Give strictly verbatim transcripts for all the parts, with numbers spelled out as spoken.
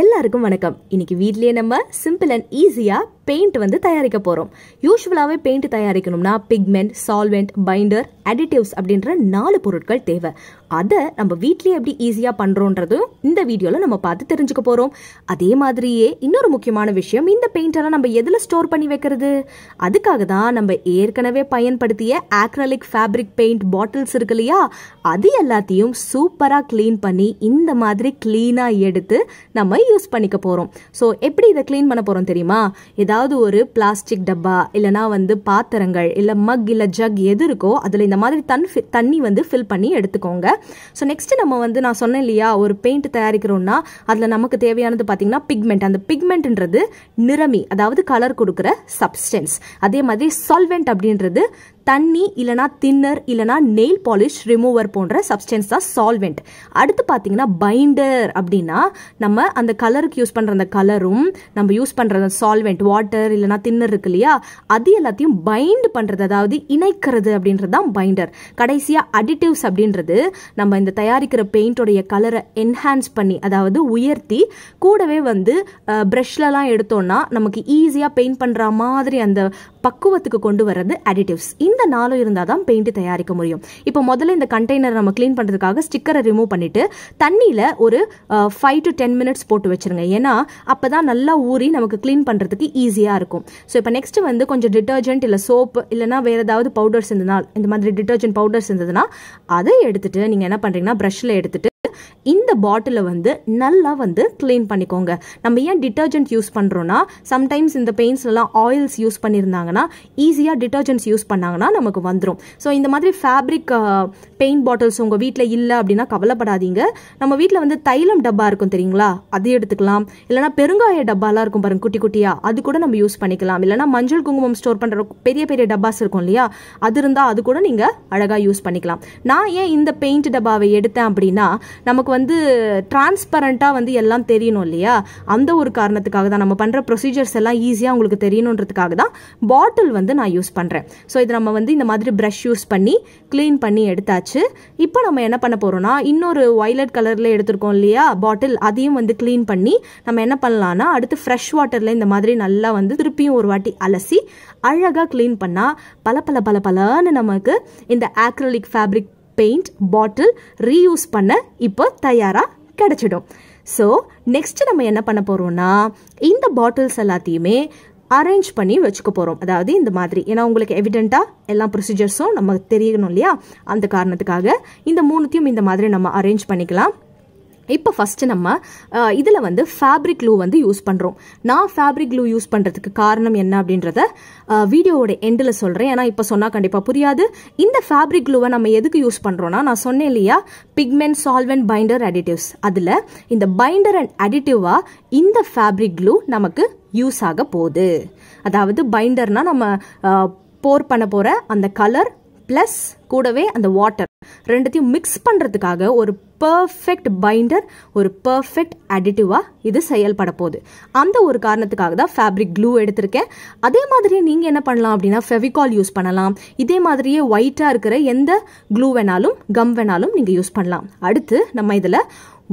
எல்லாருக்கும் வணக்கம். இன்னைக்கு வீட்லயே நம்ம சிம்பிள் அண்ட் ஈஸியா பெயிண்ட் வந்து தயாரிக்க போறோம். யூஷுவலாவே பெயிண்ட் தயாரிக்கணும்னா பிக்மெண்ட், சால்வெண்ட், பைண்டர், அடிட்டிவ்ஸ் அப்படின்ற நாலு பொருட்கள் தேவை. அதை நம்ம வீட்லயே எப்படி ஈஸியா பண்றோன்றதும் இந்த வீடியோல நம்ம பார்த்து தெரிஞ்சுக்க போறோம். அதே மாதிரியே இன்னொரு முக்கியமான விஷயம், இந்த பெயிண்டெல்லாம் நம்ம எதுல ஸ்டோர் பண்ணி வைக்கிறது? அதுக்காக தான் நம்ம ஏற்கனவே பயன்படுத்திய ஆக்ரலிக் ஃபேப்ரிக் பெயிண்ட் பாட்டில்ஸ் இருக்கு இல்லையா, அது எல்லாத்தையும் சூப்பரா கிளீன் பண்ணி இந்த மாதிரி கிளீனா எடுத்து நம்ம யூஸ் பண்ணிக்க போறோம். சோ எப்படி இதை கிளீன் பண்ண போறோம் தெரியுமா? ஏதாவது ஒரு பிளாஸ்டிக் டப்பா இல்லைனா வந்து பாத்திரங்கள் இல்லை மக் இல்லை ஜக் எது இருக்கோ அதில் இந்த மாதிரி தன் தண்ணி வந்து ஃபில் பண்ணி எடுத்துக்கோங்க. ஸோ நெக்ஸ்ட் நம்ம வந்து நான் சொன்னேன் இல்லையா, ஒரு பெயிண்ட் தயாரிக்கிறோம்னா அதில் நமக்கு தேவையானது பார்த்தீங்கன்னா பிக்மெண்ட். அந்த பிக்மெண்ட்ன்றது நிறமி, அதாவது கலர் கொடுக்குற சப்ஸ்டன்ஸ். அதே மாதிரி சால்வெண்ட் அப்படின்றது தண்ணி இல்லைனா தின்னர் இல்லைனா நெயில் பாலிஷ் ரிமூவர் போன்ற சப்ஸ்டன்ஸ் தான் சால்வெண்ட். அடுத்து பார்த்தீங்கன்னா பைண்டர் அப்படின்னா நம்ம அந்த கலருக்கு யூஸ் பண்ணுற அந்த கலரும் நம்ம யூஸ் பண்ணுற சால்வெண்ட், வாட்டர் இல்லைனா தின்னர் இருக்கு இல்லையா, அது எல்லாத்தையும் பைண்ட் பண்ணுறது, அதாவது இணைக்கிறது அப்படின்றது தான் பைண்டர். கடைசியாக அடிட்டிவ்ஸ் அப்படின்றது நம்ம இந்த தயாரிக்கிற பெயிண்டோடைய கலரை என்ஹான்ஸ் பண்ணி, அதாவது உயர்த்தி, கூடவே வந்து ப்ரெஷ்லலாம் எடுத்தோன்னா நமக்கு ஈஸியாக பெயிண்ட் பண்ணுற மாதிரி அந்த பக்குவத்துக்கு கொண்டு வர்றது அடிட்டிவ்ஸ். இந்த நாளும் இருந்தால் தான் பெயிண்ட் தயாரிக்க முடியும். இப்போ முதல்ல இந்த கண்டெய்னர் நம்ம க்ளீன் பண்ணுறதுக்காக ஸ்டிக்கரை ரிமூவ் பண்ணிவிட்டு தண்ணியில் ஒரு ஃபைவ் டு டென் மினிட்ஸ் போட்டு வச்சுருங்க. ஏன்னா அப்போ தான் நல்லா ஊறி நமக்கு க்ளீன் பண்ணுறதுக்கு ஈஸியாக இருக்கும். ஸோ இப்போ நெக்ஸ்ட்டு வந்து கொஞ்சம் டிட்டர்ஜென்ட் இல்லை சோப்பு இல்லைனா வேறு ஏதாவது பவுடர்ஸ் இருந்ததுனால், இந்த மாதிரி டிட்டர்ஜென்ட் பவுடர்ஸ் இருந்ததுன்னா அதை எடுத்துகிட்டு நீங்கள் என்ன பண்ணுறீங்கன்னா ப்ரஷ்ஷில் எடுத்துகிட்டு இந்த பாட்டிலை வந்து நல்லா வந்து க்ளீன் பண்ணிக்கோங்க. நம்ம ஏன் டிட்டர்ஜென்ட் யூஸ் பண்ணுறோன்னா, சம்டைம்ஸ் இந்த பெயிண்ட்ஸ்லாம் ஆயில்ஸ் யூஸ் பண்ணியிருந்தாங்கன்னா ஈஸியாக டிட்டர்ஜென்ட்ஸ் யூஸ் பண்ணாங்கன்னா நமக்கு வந்துடும். ஸோ இந்த மாதிரி ஃபேப்ரிக் பெயிண்ட் பாட்டில்ஸ் உங்கள் வீட்டில் இல்லை அப்படின்னா கவலைப்படாதீங்க. நம்ம வீட்டில் வந்து தைலம் டப்பா இருக்கும் தெரியுங்களா, அது எடுத்துக்கலாம். இல்லைனா பெருங்காய டப்பாலாம் இருக்கும் பாருங்க குட்டி குட்டியாக, அது கூட நம்ம யூஸ் பண்ணிக்கலாம். இல்லைனா மஞ்சள் குங்குமம் ஸ்டோர் பண்ணுற பெரிய பெரிய டப்பாஸ் இருக்கும் இல்லையா, அது இருந்தால் அது கூட நீங்கள் அழகாக யூஸ் பண்ணிக்கலாம். நான் ஏன் இந்த பெயிண்ட் டப்பாவை எடுத்தேன் அப்படின்னா நமக்கு வந்து டிரான்ஸ்பரண்ட்டாக வந்து எல்லாம் தெரியணும் இல்லையா, அந்த ஒரு காரணத்துக்காக தான் நம்ம பண்ணுற ப்ரொசீஜர்ஸ் எல்லாம் ஈஸியாக உங்களுக்கு தெரியணுன்றதுக்காக தான் பாட்டில் வந்து நான் யூஸ் பண்ணுறேன். ஸோ இது நம்ம வந்து இந்த மாதிரி ப்ரஷ் யூஸ் பண்ணி க்ளீன் பண்ணி எடுத்தாச்சு. இப்போ நம்ம என்ன பண்ண போகிறோம்னா, இன்னொரு வயலட் கலரில் எடுத்துருக்கோம் இல்லையா பாட்டில், அதையும் வந்து க்ளீன் பண்ணி நம்ம என்ன பண்ணலான்னா அடுத்து ஃப்ரெஷ் வாட்டரில் இந்த மாதிரி நல்லா வந்து திருப்பியும் ஒரு வாட்டி அலசி அழகாக க்ளீன் பண்ணால் பல பல பல பலன்னு நமக்கு இந்த acrylic fabric paint bottle reuse பண்ண இப்போ தயாராக கிடச்சிடும். ஸோ நெக்ஸ்ட்டு நம்ம என்ன பண்ண போகிறோம்னா இந்த பாட்டில்ஸ் எல்லாத்தையுமே அரேஞ்ச் பண்ணி வச்சுக்க போகிறோம். அதாவது இந்த மாதிரி, ஏன்னா உங்களுக்கு எவிடெண்ட்டாக எல்லா ப்ரொசீஜர்ஸும் நமக்கு தெரியணும் இல்லையா, அந்த காரணத்துக்காக இந்த மூணுத்தையும் இந்த மாதிரி நம்ம அரேஞ்ச் பண்ணிக்கலாம். இப்போ ஃபஸ்ட்டு நம்ம இதில் வந்து ஃபேப்ரிக் க்ளூ வந்து யூஸ் பண்ணுறோம். நான் ஃபேப்ரிக் க்ளூ யூஸ் பண்ணுறதுக்கு காரணம் என்ன அப்படின்றத வீடியோவோட எண்டில் சொல்கிறேன். ஏன்னா இப்போ சொன்னால் கண்டிப்பாக புரியாது. இந்த ஃபேப்ரிக் க்ளூவை நம்ம எதுக்கு யூஸ் பண்ணுறோன்னா, நான் சொன்னேன் இல்லையா பிக்மெண்ட், சால்வெண்ட், பைண்டர், அடிட்டிவ்ஸ், அதில் இந்த பைண்டர் அண்ட் அடிட்டிவாக இந்த ஃபேப்ரிக் க்ளூ நமக்கு யூஸ் ஆக போகுது. அதாவது பைண்டர்னால் நம்ம போர் பண்ண போகிற அந்த கலர் ப்ளஸ் கூடவே அந்த வாட்டர் ரெண்டுத்தையும் மிக்ஸ் பண்ணுறதுக்காக ஒரு பர்ஃபெக்ட் பைண்டர், ஒரு பர்ஃபெக்ட் அடிட்டிவாக இது செயல்பட போகுது. அந்த ஒரு காரணத்துக்காக தான் ஃபேப்ரிக் க்ளூ எடுத்திருக்கேன். அதே மாதிரி நீங்கள் என்ன பண்ணலாம் அப்படின்னா ஃபெவிகால் யூஸ் பண்ணலாம். இதே மாதிரியே ஒயிட்டாக இருக்கிற எந்த க்ளூ வேணாலும், கம் வேணாலும் நீங்கள் யூஸ் பண்ணலாம். அடுத்து நம்ம இதில்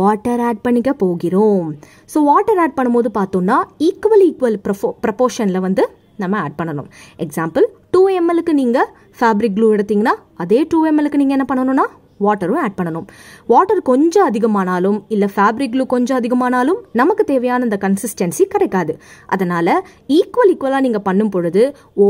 வாட்டர் ஆட் பண்ணிக்க போகிறோம். ஸோ வாட்டர் ஆட் பண்ணும்போது பார்த்தோம்னா ஈக்குவல் ஈக்குவல் ப்ரொஃபோ ப்ரொபோர்ஷனில் வந்து நம்ம ஆட் பண்ணணும். எக்ஸாம்பிள், டூ எம்எல்லுக்கு நீங்கள் ஃபேப்ரிக் க்ளூ எடுத்திங்கன்னா அதே டூ எம்எல்லுக்கு நீங்கள் என்ன பண்ணணும்னா வாட்டரும் ஆட் பண்ணணும். வாட்டர் கொஞ்சம் அதிகமானாலும் இல்லை ஃபேப்ரிக் க்ளூ கொஞ்சம் அதிகமானாலும் நமக்கு தேவையான அந்த கன்சிஸ்டன்சி கிடைக்காது. அதனால் ஈக்குவல் ஈக்குவலாக நீங்கள் பண்ணும் பொழுது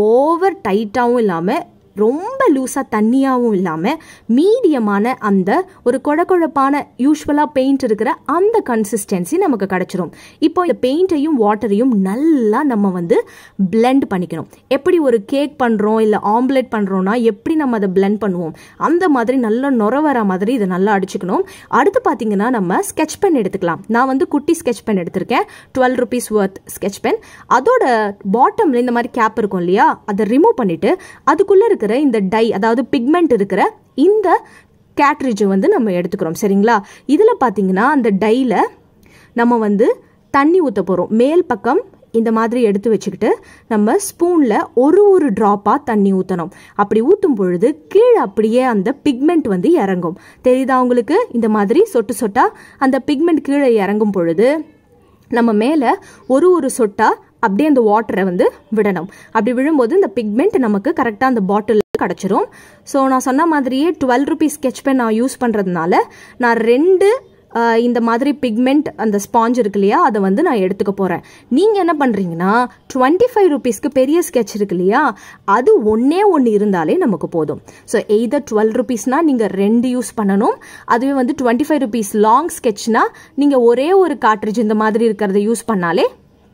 ஓவர் டைட்டாகவும் இல்லாமல் ரொம்ப லூஸாக தண்ணியாகவும் இல்லாமல் மீடியமான அந்த ஒரு கொழக்கொழப்பான யூஸ்வலாக பெயிண்ட் இருக்கிற அந்த கன்சிஸ்டன்சி நமக்கு கிடச்சிரும். இப்போ இந்த பெயிண்ட்டையும் வாட்டரையும் நல்லா நம்ம வந்து பிளெண்ட் பண்ணிக்கணும். எப்படி ஒரு கேக் பண்ணுறோம் இல்லை ஆம்லெட் பண்ணுறோன்னா எப்படி நம்ம அதை பிளெண்ட் பண்ணுவோம், அந்த மாதிரி நல்லா நுர வர மாதிரி இதை நல்லா அடிச்சுக்கணும். அடுத்து பார்த்திங்கன்னா நம்ம ஸ்கெட்ச் பென் எடுத்துக்கலாம். நான் வந்து குட்டி ஸ்கெட்ச் பென் எடுத்திருக்கேன், twelve rupees worth sketch pen. அதோட பாட்டமில் இந்த மாதிரி கேப் இருக்கும் இல்லையா, அதை ரிமூவ் பண்ணிவிட்டு அதுக்குள்ளே இந்த டை, அதாவது பிக்மெண்ட் இருக்கிற இந்த கேட்ரிட்ஜ் வந்து நம்ம எடுத்துக்கிறோம். சரிங்களா, இதில் பார்த்தீங்கன்னா அந்த டையில் நம்ம வந்து தண்ணி ஊற்ற போகிறோம். மேல் பக்கம் இந்த மாதிரி எடுத்து வச்சுக்கிட்டு நம்ம ஸ்பூனில் ஒரு ஒரு ட்ராப்பாக தண்ணி ஊற்றணும். அப்படி ஊற்றும் பொழுது கீழே அப்படியே அந்த பிக்மெண்ட் வந்து இறங்கும். தெரியுதா உங்களுக்கு? இந்த மாதிரி சொட்டு சொட்டாக அந்த பிக்மெண்ட் கீழே இறங்கும் பொழுது நம்ம மேலே ஒரு ஒரு சொட்டா அப்படியே அந்த வாட்டரை வந்து விடணும். அப்படி விழும்போது இந்த பிக்மெண்ட் நமக்கு கரெக்டாக அந்த பாட்டிலில் கிடச்சிரும். ஸோ நான் சொன்ன மாதிரியே டுவெல் ருபீஸ் ஸ்கெட்ச் பென் நான் யூஸ் பண்ணுறதுனால நான் ரெண்டு இந்த மாதிரி பிக்மெண்ட் அந்த ஸ்பாஞ்ச் இருக்கு இல்லையா அதை வந்து நான் எடுத்துக்க போகிறேன். நீங்கள் என்ன பண்ணுறீங்கன்னா டுவெண்ட்டி ஃபைவ் ருபீஸ்க்கு பெரிய ஸ்கெட்ச் இருக்கு இல்லையா அது ஒன்றே ஒன்று இருந்தாலே நமக்கு போதும். ஸோ எய்தர் டுவெல் ருபீஸ்னால் நீங்கள் ரெண்டு யூஸ் பண்ணணும். அதுவே வந்து டுவெண்ட்டி ஃபைவ் ருபீஸ் லாங் ஸ்கெட்ச்னால் நீங்கள் ஒரே ஒரு கார்ட்ரிட்ஜ் இந்த மாதிரி இருக்கிறத யூஸ் பண்ணாலே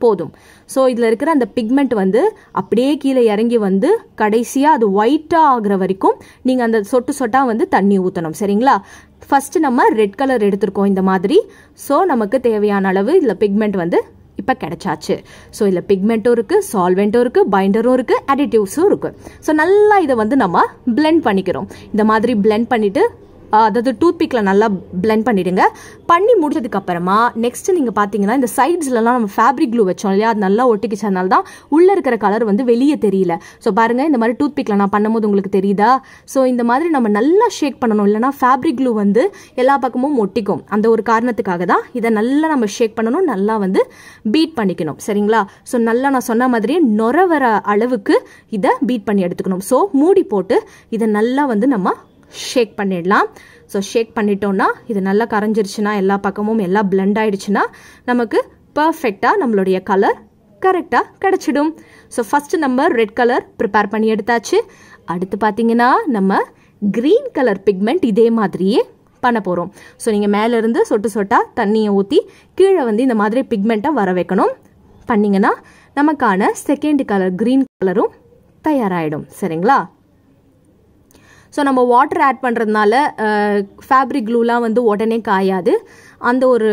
போதும். ஸோ இதில் இருக்கிற அந்த பிக்மெண்ட் வந்து அப்படியே கீழே இறங்கி வந்து கடைசியாக அது ஒயிட்டாக ஆகிற வரைக்கும் நீங்கள் அந்த சொட்டு சொட்டாக வந்து தண்ணி ஊற்றணும். சரிங்களா? ஃபஸ்ட்டு நம்ம ரெட் கலர் எடுத்திருக்கோம் இந்த மாதிரி. ஸோ நமக்கு தேவையான அளவு இதில் பிக்மெண்ட் வந்து இப்போ கிடைச்சாச்சு. ஸோ இதில் பிக்மெண்ட்டும் இருக்குது, சால்வெண்ட்டும் இருக்குது, பைண்டரும் இருக்குது, அடிட்டிவ்ஸும் இருக்குது. ஸோ நல்லா இதை வந்து நம்ம பிளெண்ட் பண்ணிக்கிறோம். இந்த மாதிரி பிளெண்ட் பண்ணிவிட்டு அதாவது டூத்பிக்கில் நல்லா பிளெண்ட் பண்ணிவிடுங்க. பண்ணி முடிச்சதுக்கப்புறமா நெக்ஸ்ட்டு நீங்கள் பார்த்தீங்கன்னா இந்த சைட்ஸ்லலாம் நம்ம ஃபேப்ரிக் க்ளூ வச்சோம் இல்லையா, அது நல்லா ஒட்டிக்கிச்சதுனால தான் உள்ளே இருக்கிற கலர் வந்து வெளியே தெரியல. ஸோ பாருங்கள், இந்த மாதிரி டூத்பிக்கில் நான் பண்ணும்போது உங்களுக்கு தெரியுதா? ஸோ இந்த மாதிரி நம்ம நல்லா ஷேக் பண்ணணும், இல்லைனா ஃபேப்ரிக் க்ளூ வந்து எல்லா பக்கமும் ஒட்டிக்கும். அந்த ஒரு காரணத்துக்காக தான் இதை நல்லா நம்ம ஷேக் பண்ணணும், நல்லா வந்து பீட் பண்ணிக்கணும். சரிங்களா? ஸோ நல்லா நான் சொன்ன மாதிரியே நொர வர அளவுக்கு இதை பீட் பண்ணி எடுத்துக்கணும். ஸோ மூடி போட்டு இதை நல்லா வந்து நம்ம ஷேக் பண்ணிடலாம். ஸோ ஷேக் பண்ணிட்டோன்னா இது நல்லா கரைஞ்சிருச்சுன்னா எல்லா பக்கமும் எல்லாம் பிளெண்ட் ஆகிடுச்சுன்னா நமக்கு பர்ஃபெக்டாக நம்மளுடைய கலர் கரெக்டாக கிடச்சிடும். ஸோ ஃபஸ்ட்டு நம்ம ரெட் கலர் ப்ரிப்பேர் பண்ணி எடுத்தாச்சு. அடுத்து பார்த்தீங்கன்னா நம்ம க்ரீன் கலர் பிக்மெண்ட் இதே மாதிரியே பண்ண போகிறோம். ஸோ நீங்கள் மேலேருந்து சொட்டு சொட்டாக தண்ணியை ஊற்றி கீழே வந்து இந்த மாதிரி பிக்மெண்ட்டை வர வைக்கணும். பண்ணிங்கன்னா நமக்கான செகண்ட் கலர் க்ரீன் கலரும் தயாராகிடும். சரிங்களா? ஸோ நம்ம வாட்டர் ஆட் பண்ணுறதுனால ஃபேப்ரிக் க்ளூலாம் வந்து உடனே காயாது, அந்த ஒரு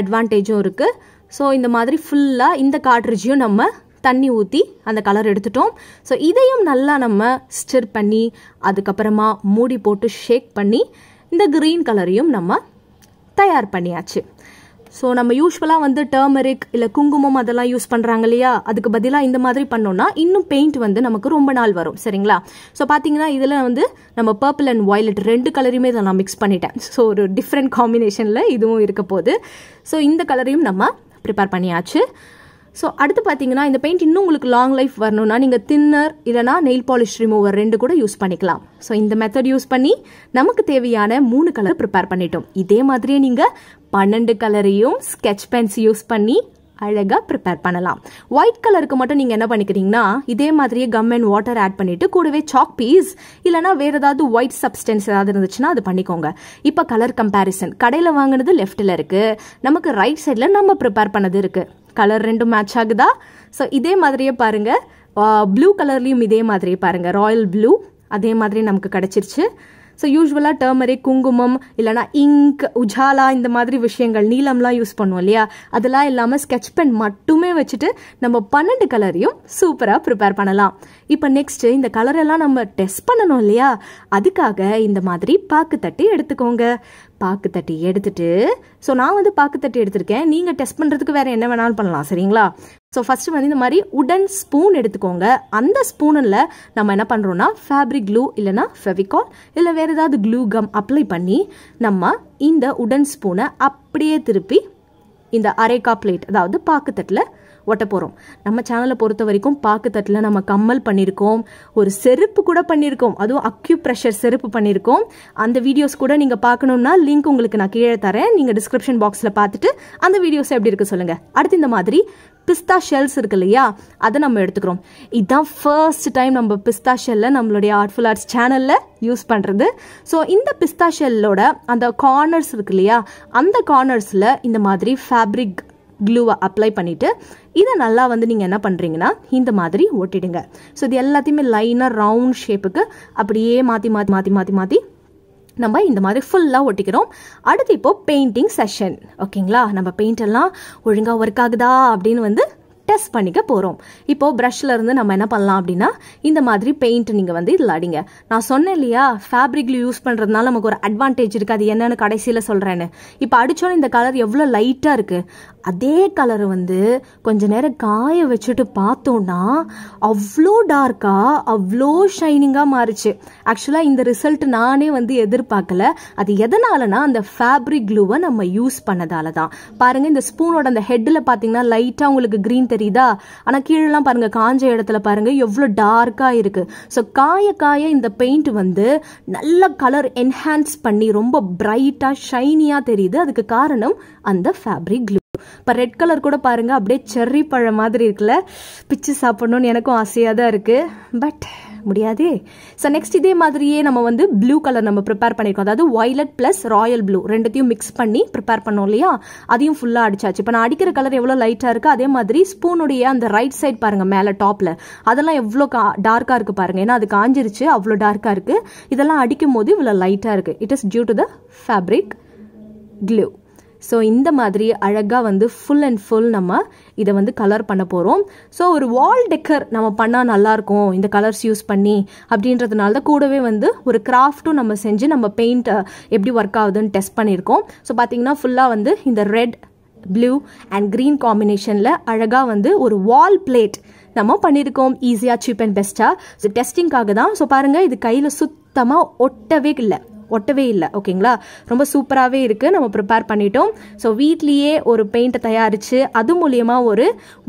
அட்வான்டேஜும் இருக்குது. ஸோ இந்த மாதிரி ஃபுல்லாக இந்த கார்ட்ரிட்ஜையும் நம்ம தண்ணி ஊற்றி அந்த கலர் எடுத்துட்டோம். ஸோ இதையும் நல்லா நம்ம ஸ்டிர் பண்ணி அதுக்கப்புறமா மூடி போட்டு ஷேக் பண்ணி இந்த க்ரீன் கலரையும் நம்ம தயார் பண்ணியாச்சு. ஸோ நம்ம யூஸ்வலாக வந்து டர்மரிக் இல்லை குங்குமம் அதெல்லாம் யூஸ் பண்ணுறாங்க இல்லையா, அதுக்கு பதிலாக இந்த மாதிரி பண்ணோன்னா இன்னும் பெயிண்ட் வந்து நமக்கு ரொம்ப நாள் வரும். சரிங்களா? ஸோ பார்த்தீங்கன்னா இதில் வந்து நம்ம பர்பிள் அண்ட் வயலட் ரெண்டு கலரையுமே இதை நான் மிக்ஸ் பண்ணிட்டேன். ஸோ ஒரு டிஃப்ரெண்ட் காம்பினேஷனில் இதுவும் இருக்க போகுது. ஸோ இந்த கலரையும் நம்ம ப்ரிப்பேர் பண்ணியாச்சு. ஸோ அடுத்து பார்த்தீங்கன்னா இந்த பெயிண்ட் இன்னும் உங்களுக்கு லாங் லைஃப் வரணும்னா நீங்கள் தின்னர் இல்லைனா நெயில் பாலிஷ் ரிமூவர் ரெண்டு கூட யூஸ் பண்ணிக்கலாம். ஸோ இந்த மெத்தட் யூஸ் பண்ணி நமக்கு தேவையான மூணு கலர் ப்ரிப்பேர் பண்ணிட்டோம். இதே மாதிரியே நீங்கள் பன்னெண்டு கலரையும் ஸ்கெட்ச் பென்ஸ் யூஸ் பண்ணி அழகாக ப்ரிப்பேர் பண்ணலாம். ஒயிட் கலருக்கு மட்டும் நீங்கள் என்ன பண்ணிக்கிறீங்கன்னா இதே மாதிரியே கம் அண்ட் வாட்டர் ஆட் பண்ணிவிட்டு கூடவே சாக் பீஸ் இல்லைனா வேறு ஏதாவது ஒயிட் சப்ஸ்டன்ஸ் ஏதாவது இருந்துச்சுன்னா அது பண்ணிக்கோங்க. இப்போ கலர் கம்பேரிசன் கடையில் வாங்கினது லெஃப்டில் இருக்குது, நமக்கு ரைட் சைடில் நம்ம ப்ரிப்பேர் பண்ணது இருக்குது. கலர் ரெண்டும் மேட்ச் ஆகுதா? ஸோ இதே மாதிரியே பாருங்கள், ப்ளூ கலர்லேயும் இதே மாதிரியே பாருங்கள், ராயல் ப்ளூ அதே மாதிரி நமக்கு கிடச்சிருச்சு. ஸோ யூஸ்வலாக டர்மரிக் குங்குமம் இல்லைனா இங்க் உஜாலா இந்த மாதிரி விஷயங்கள் நீளம்லாம் யூஸ் பண்ணுவோம் இல்லையா, அதெல்லாம் இல்லாமல் ஸ்கெட்ச் பென் மட்டுமே வச்சுட்டு நம்ம பன்னெண்டு கலரையும் சூப்பராக ப்ரிப்பேர் பண்ணலாம். இப்போ நெக்ஸ்ட்டு இந்த கலரெல்லாம் நம்ம டெஸ்ட் பண்ணணும் இல்லையா, அதுக்காக இந்த மாதிரி பாக்கு தட்டி எடுத்துக்கோங்க. பாக்கு தட்டி எடுத்துட்டு ஸோ நான் வந்து பாக்கு தட்டி எடுத்திருக்கேன், நீங்கள் டெஸ்ட் பண்ணுறதுக்கு வேறு என்ன வேணாலும் பண்ணலாம். சரிங்களா? ஸோ ஃபஸ்ட்டு வந்து இந்த மாதிரி உடன் ஸ்பூன் எடுத்துக்கோங்க. அந்த ஸ்பூனில் நம்ம என்ன பண்ணுறோன்னா ஃபேப்ரிக் க்ளூ இல்லைனா ஃபெவிகால் இல்லை வேறு ஏதாவது க்ளூ கம் அப்ளை பண்ணி நம்ம இந்த உடன் ஸ்பூனை அப்படியே திருப்பி இந்த அரேக்கா பிளேட் அதாவது பாக்குத்தட்டில் ஒட்ட போகிறோம். நம்ம சேனலை பொறுத்த வரைக்கும் பாக்குத்தட்டில் நம்ம கம்மல் பண்ணியிருக்கோம், ஒரு செருப்பு கூட பண்ணியிருக்கோம், அதுவும் அக்யூ ப்ரெஷர் செருப்பு பண்ணியிருக்கோம். அந்த வீடியோஸ் கூட நீங்கள் பார்க்கணுன்னா லிங்க் உங்களுக்கு நான் கீழே தரேன், நீங்கள் டிஸ்கிரிப்ஷன் பாக்ஸில் பார்த்துட்டு அந்த வீடியோஸ் எப்படி இருக்குது சொல்லுங்கள். அடுத்து இந்த மாதிரி பிஸ்தா ஷெல்ஸ் இருக்கு இல்லையா, அதை நம்ம எடுத்துக்கிறோம். இதுதான் ஃபர்ஸ்ட் டைம் நம்ம பிஸ்தா ஷெல்லை நம்மளுடைய ஆர்ட்ஃபுல் ஆர்ட்ஸ் சேனலில் யூஸ் பண்ணுறது. ஸோ இந்த பிஸ்தா ஷெல்லோட அந்த கார்னர்ஸ் இருக்கு இல்லையா, அந்த கார்னர்ஸில் இந்த மாதிரி ஃபேப்ரிக் க்ளூவை அப்ளை பண்ணிவிட்டு இதை நல்லா வந்து நீங்கள் என்ன பண்ணுறீங்கன்னா இந்த மாதிரி ஒட்டிடுங்க. ஸோ இது எல்லாத்தையுமே லைனாக ரவுண்ட் ஷேப்புக்கு அப்படியே மாற்றி மாற்றி மாற்றி மாற்றி மாற்றி நம்ம இந்த மாதிரி ஃபுல்லாக ஒட்டிக்கிறோம். அடுத்து இப்போது பெயிண்டிங் செஷன். ஓகேங்களா? நம்ம பெயிண்டெல்லாம் ஒழுங்காக ஒர்க் ஆகுதா அப்படின்னு வந்து டெஸ்ட் பண்ணிக்க போகிறோம். இப்போது ப்ரஷ்ஷில் இருந்து நம்ம என்ன பண்ணலாம் அப்படின்னா இந்த மாதிரி பெயிண்ட்டு நீங்கள் வந்து இதில் அடிங்க. நான் சொன்னேன் இல்லையா ஃபேப்ரிக்ல யூஸ் பண்ணுறதுனால நமக்கு ஒரு அட்வான்டேஜ் இருக்குது, அது என்னென்னு கடைசியில் சொல்கிறேன்னு. இப்போ அடித்தோன்னு இந்த கலர் எவ்வளோ லைட்டாக இருக்குது, அதே கலர் வந்து கொஞ்ச நேரம் காய வச்சுட்டு பார்த்தோம்னா அவ்வளோ டார்க்காக அவ்வளோ ஷைனிங்காக மாறிச்சு. ஆக்சுவலாக இந்த ரிசல்ட் நானே வந்து எதிர்பார்க்கல. அது எதனாலனா அந்த ஃபேப்ரிக் க்ளூவை நம்ம யூஸ் பண்ணதால தான். பாருங்கள், இந்த ஸ்பூனோட அந்த ஹெட்டில் பார்த்தீங்கன்னா லைட்டாக உங்களுக்கு க்ரீன் தெரியுதா? ஆனால் கீழெலாம் பாருங்கள், காஞ்ச இடத்துல பாருங்கள் எவ்வளோ டார்க்காக இருக்குது. ஸோ காய காய இந்த பெயிண்ட் வந்து நல்ல கலர் என்ஹான்ஸ் பண்ணி ரொம்ப பிரைட்டாக ஷைனியாக தெரியுது. அதுக்கு காரணம் அந்த ஃபேப்ரிக் க்ளூ. இப்போ ரெட் கலர் கூட பாருங்கள், அப்படியே செர்ரி பழம் மாதிரி இருக்குல்ல, பிச்சு சாப்பிடணும்னு எனக்கும் ஆசையாக தான் இருக்குது, பட் முடியாதே. ஸோ நெக்ஸ்ட் இதே மாதிரியே நம்ம வந்து ப்ளூ கலர் நம்ம ப்ரிப்பேர் பண்ணியிருக்கோம். அதாவது வயலட் ப்ளஸ் ராயல் ப்ளூ ரெண்டுத்தையும் மிக்ஸ் பண்ணி ப்ரிப்பேர் பண்ணோம் இல்லையா, அதையும் ஃபுல்லாக அடிச்சாச்சு. இப்போ நான் அடிக்கிற கலர் எவ்வளோ லைட்டாக இருக்குது, அதே மாதிரி ஸ்பூனுடைய அந்த ரைட் சைட் பாருங்கள் மேலே டாப்பில், அதெல்லாம் எவ்வளோ கா டார்க்காக இருக்குது பாருங்கள். ஏன்னா அது காஞ்சிருச்சு, அவ்வளோ டார்க்காக இருக்குது. இதெல்லாம் அடிக்கும் போது இவ்வளோ லைட்டாக இருக்குது. It is due to the fabric glue. So இந்த மாதிரி அழகாக வந்து ஃபுல் அண்ட் ஃபுல் நம்ம இதை வந்து கலர் பண்ண போகிறோம். ஸோ ஒரு வால் டெக்கர் நம்ம பண்ணால் நல்லாயிருக்கும் இந்த கலர்ஸ் யூஸ் பண்ணி அப்படின்றதுனால தான் கூடவே வந்து ஒரு கிராஃப்ட்டும் நம்ம செஞ்சு நம்ம பெயிண்ட் எப்படி ஒர்க் ஆகுதுன்னு டெஸ்ட் பண்ணியிருக்கோம். ஸோ பார்த்திங்கன்னா ஃபுல்லாக வந்து இந்த ரெட் ப்ளூ அண்ட் க்ரீன் காம்பினேஷனில் அழகாக வந்து ஒரு வால் பிளேட் நம்ம பண்ணியிருக்கோம். ஈஸியாக சீப் அண்ட் பெஸ்ட்டாக. ஸோ டெஸ்டிங்காக தான். ஸோ பாருங்கள், இது கையில் சுத்தமாக ஒட்டவே இல்லை ஒட்டவே இல்லை. ஓகேங்களா, ரொம்ப சூப்பராகவே இருக்குது. நம்ம ப்ரிப்பேர் பண்ணிட்டோம். ஸோ வீட்லேயே ஒரு பெயிண்ட்டை தயாரித்து அது மூலயமா ஒரு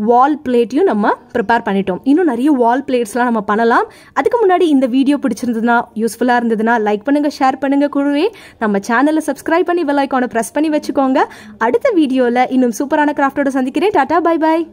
வால் பிளேட்டையும் நம்ம ப்ரிப்பேர் பண்ணிட்டோம். இன்னும் நிறைய வால் பிளேட்ஸ்லாம் நம்ம பண்ணலாம். அதுக்கு முன்னாடி இந்த வீடியோ பிடிச்சிருந்ததுன்னா, யூஸ்ஃபுல்லாக இருந்ததுன்னா லைக் பண்ணுங்கள், ஷேர் பண்ணுங்கள், கூடவே நம்ம சேனலை சப்ஸ்கிரைப் பண்ணி பெல் ஐகானை ப்ரெஸ் பண்ணி வச்சுக்கோங்க. அடுத்த வீடியோவில் இன்னும் சூப்பரான கிராஃப்டோட சந்திக்கிறேன். டாட்டா, பை பாய்.